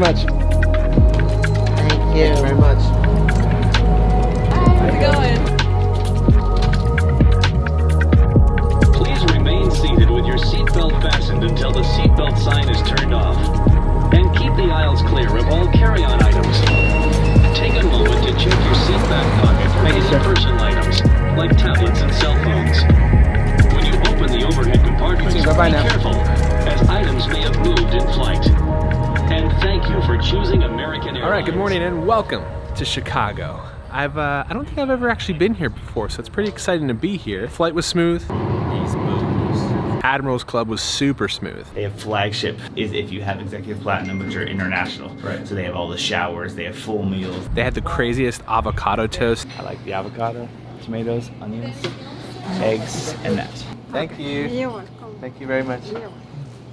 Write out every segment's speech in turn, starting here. much. Thank you very much. How's it going? Please remain seated with your seatbelt fastened until the seatbelt sign is turned off. And keep the aisles clear of all carry-on items. Take a moment to check your seat back pocket for any personal items, like tablets and cell phones. When you open the overhead compartments, be careful, as items may have moved in flight. And thank you for choosing American Airlines. All right, good morning and welcome to Chicago. I don't think I've ever actually been here before, so it's pretty exciting to be here. Flight was smooth. Admiral's Club was super smooth. They have flagship, is if you have Executive Platinum, which are international. Right. So they have all the showers, they have full meals. They had the craziest avocado toast. I like the avocado, tomatoes, onions, eggs, and that. Thank you. You're welcome. Thank you very much.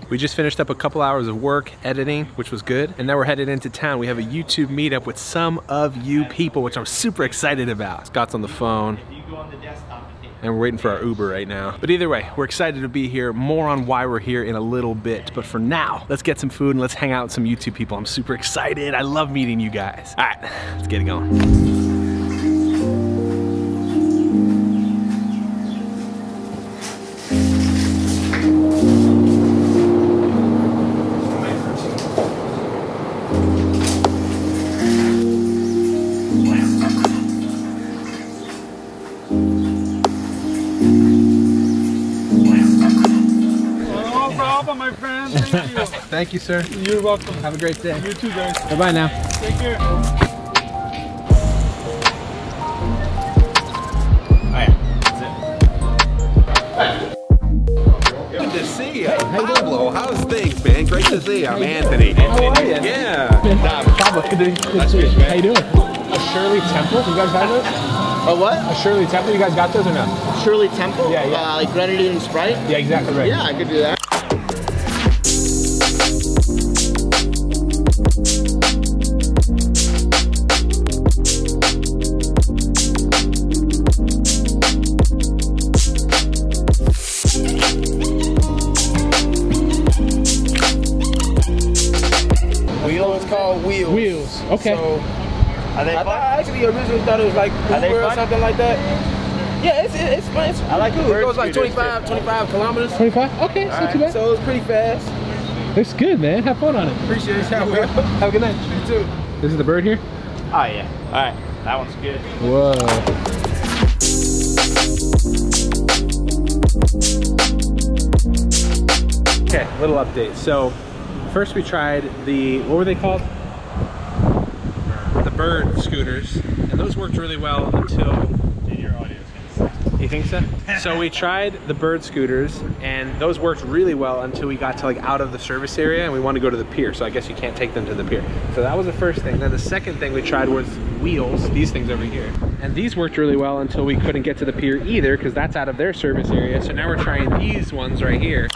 We just finished up a couple hours of work editing, which was good. And now we're headed into town. We have a YouTube meetup with some of you people, which I'm super excited about. Scott's on the phone. And we're waiting for our Uber right now. But either way, we're excited to be here. More on why we're here in a little bit. But for now, let's get some food and let's hang out with some YouTube people. I'm super excited. I love meeting you guys. All right, let's get it going. Thank you, sir. You're welcome. Have a great day. You too, guys. Bye-bye now. Take care. All right, that's it. Good to see you. Hey, Pablo, how's things, man? Great to see you. I'm Anthony. How are you? Yeah. Pablo, good to see you. How you doing? A Shirley Temple? You guys have those? A what? A Shirley Temple. You guys got those or no? Shirley Temple? Yeah, yeah. Like grenadine and Sprite? Yeah, exactly right. Yeah, I could do that. Wheels. Okay. So, I actually originally thought it was like Uber or something like that. Yeah, it's fun. It's I like cool. It goes like 25 kilometers. 25? Okay, it's not too bad. So it's pretty fast. Looks good, man. Have fun on it. Appreciate it. Have a good night. You too. This is the bird here? Oh, yeah. All right. That one's good. Whoa. Okay, little update. So, first we tried the, what were they called? The bird scooters, and those worked really well until your audio is gonna suck. You think so? So we tried the bird scooters and those worked really well until we got to like out of the service area and we wanted to go to the pier, so I guess you can't take them to the pier. So that was the first thing. Then the second thing we tried was wheels, these things over here, and these worked really well until we couldn't get to the pier either because that's out of their service area. So now we're trying these ones right here.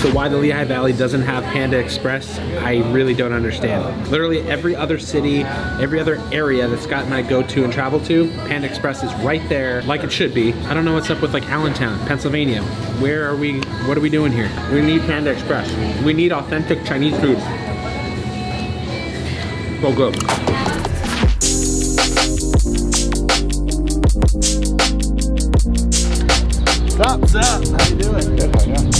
So why the Lehigh Valley doesn't have Panda Express, I really don't understand. Literally every other city, every other area that Scott and I go to and travel to, Panda Express is right there like it should be. I don't know what's up with like Allentown, Pennsylvania. Where are we, what are we doing here? We need Panda Express. We need authentic Chinese food. Go, go. What's up? How you doing? Good, how you doing?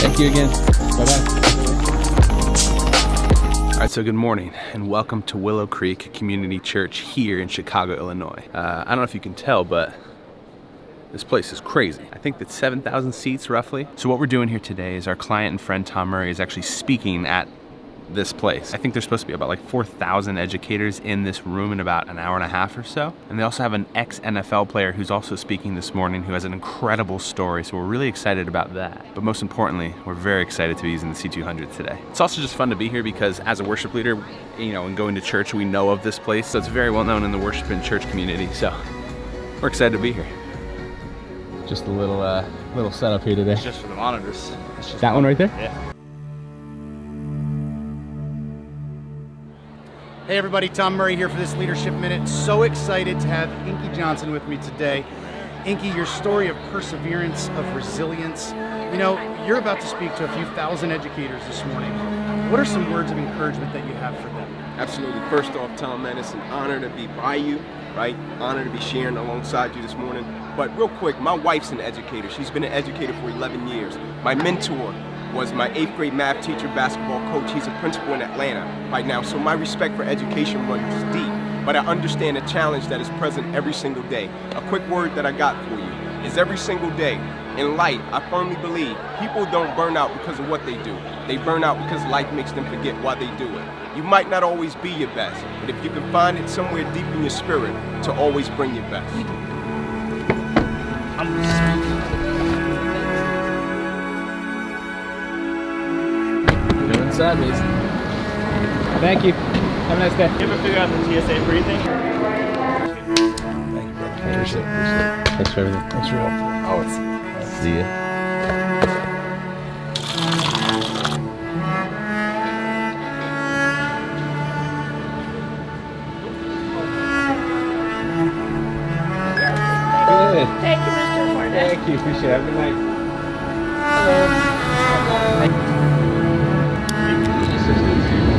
Thank you again. Bye-bye. So good morning and welcome to Willow Creek Community Church here in Chicago, Illinois. I don't know if you can tell, but this place is crazy. I think that's 7,000 seats roughly. So what we're doing here today is our client and friend Tom Murray is actually speaking at this place. I think there's supposed to be about like 4,000 educators in this room in about an hour and a half or so. And they also have an ex-NFL player who's also speaking this morning who has an incredible story. So we're really excited about that. But most importantly, we're very excited to be using the C200 today. It's also just fun to be here because as a worship leader, you know, and going to church, we know of this place. So it's very well known in the worship and church community. So we're excited to be here. Just a little little setup here today. It's just for the monitors. It's just that one right there? Yeah. Hey everybody, Tom Murray here for this Leadership Minute. So excited to have Inky Johnson with me today. Inky, your story of perseverance, of resilience. You know, you're about to speak to a few thousand educators this morning. What are some words of encouragement that you have for them? Absolutely. First off, Tom, man, it's an honor to be by you, right? Honor to be sharing alongside you this morning. But real quick, my wife's an educator. She's been an educator for 11 years. My mentor was my 8th grade math teacher, basketball coach. He's a principal in Atlanta right now. So my respect for education runs deep, but I understand the challenge that is present every single day. A quick word that I got for you is every single day. In light, I firmly believe people don't burn out because of what they do. They burn out because life makes them forget why they do it. You might not always be your best, but if you can find it somewhere deep in your spirit to always bring your best. Doing sideways. Thank you. Have a nice day. You ever figure out the TSA breathing? Thank you, brother. Appreciate it. Thanks for everything. Thanks for your help. Always. See you. Good. Thank you, Mr. Morton. Thank you. Appreciate it. Have a good night. Hello.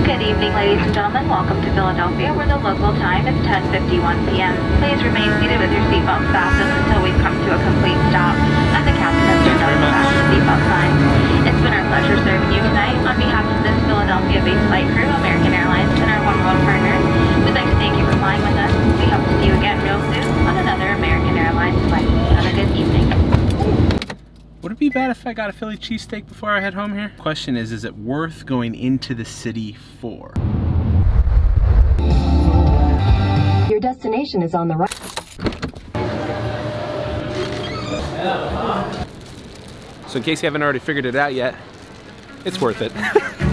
Good evening, ladies and gentlemen. Welcome to Philadelphia, where the local time is 10:51 p.m. Please remain seated with your seatbelts fastened until we've come to a complete stop. And the captain has turned on the seatbelt sign. It's been our pleasure serving you tonight. On behalf of this Philadelphia-based flight crew, American Airlines, and our One World partners, we'd like to thank you for flying with us. We hope to see you again real soon on another American Airlines flight. Have a good evening. Would it be bad if I got a Philly cheesesteak before I head home here? Question is it worth going into the city for? Your destination is on the right. So in case you haven't already figured it out yet, it's worth it.